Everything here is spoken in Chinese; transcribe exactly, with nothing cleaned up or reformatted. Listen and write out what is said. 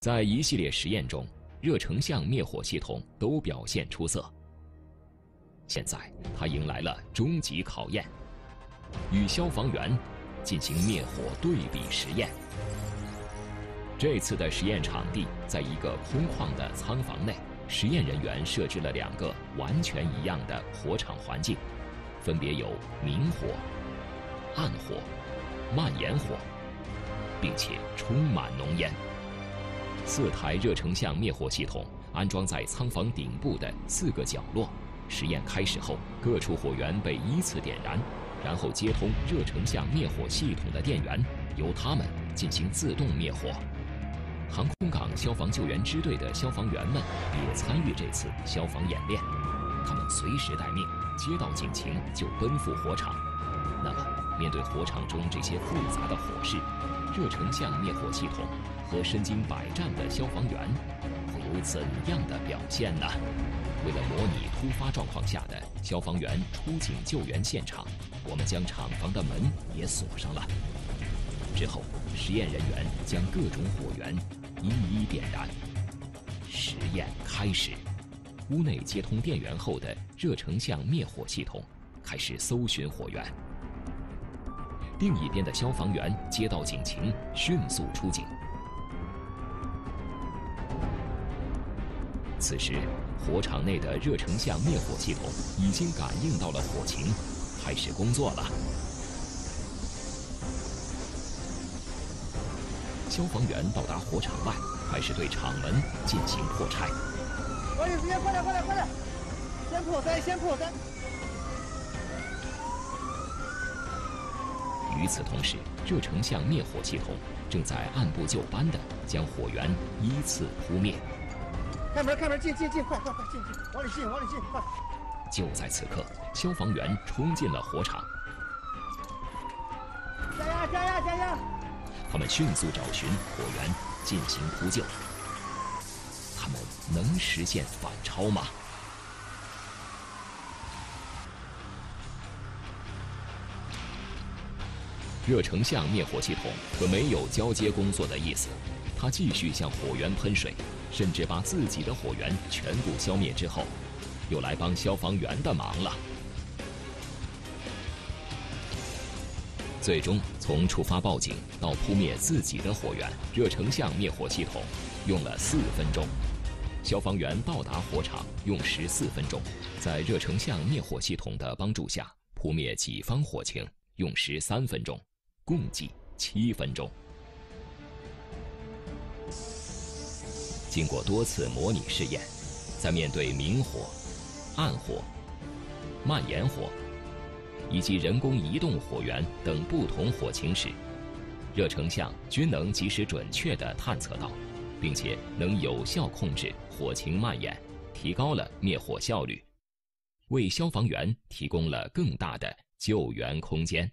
在一系列实验中，热成像灭火系统都表现出色。现在，它迎来了终极考验，与消防员进行灭火对比实验。这次的实验场地在一个空旷的仓房内，实验人员设置了两个完全一样的火场环境，分别有明火、暗火、蔓延火，并且充满浓烟。 四台热成像灭火系统安装在仓房顶部的四个角落。实验开始后，各处火源被依次点燃，然后接通热成像灭火系统的电源，由它们进行自动灭火。航空港消防救援支队的消防员们也参与这次消防演练，他们随时待命，接到警情就奔赴火场。那么，面对火场中这些复杂的火势，热成像灭火系统 和身经百战的消防员会有怎样的表现呢？为了模拟突发状况下的消防员出警救援现场，我们将厂房的门也锁上了。之后，实验人员将各种火源一一点燃。实验开始，屋内接通电源后的热成像灭火系统开始搜寻火源。另一边的消防员接到警情，迅速出警。 此时，火场内的热成像灭火系统已经感应到了火情，开始工作了。消防员到达火场外，开始对场门进行破拆。抓紧时间，快点，快点，快点！先破塞，先破塞。与此同时，热成像灭火系统正在按部就班地将火源依次扑灭。 开门，开门，进进进，快快快，进进，往里进，往里进，快！就在此刻，消防员冲进了火场。加压，加压，加压！他们迅速找寻火源，进行扑救。他们能实现反超吗？热成像灭火系统可没有交接工作的意思，它继续向火源喷水。 甚至把自己的火源全部消灭之后，又来帮消防员的忙了。最终，从触发报警到扑灭自己的火源，热成像灭火系统用了四分钟；消防员到达火场用十四分钟，在热成像灭火系统的帮助下扑灭己方火情用十三分钟，共计七分钟。 经过多次模拟试验，在面对明火、暗火、蔓延火以及人工移动火源等不同火情时，热成像均能及时准确地探测到，并且能有效控制火情蔓延，提高了灭火效率，为消防员提供了更大的救援空间。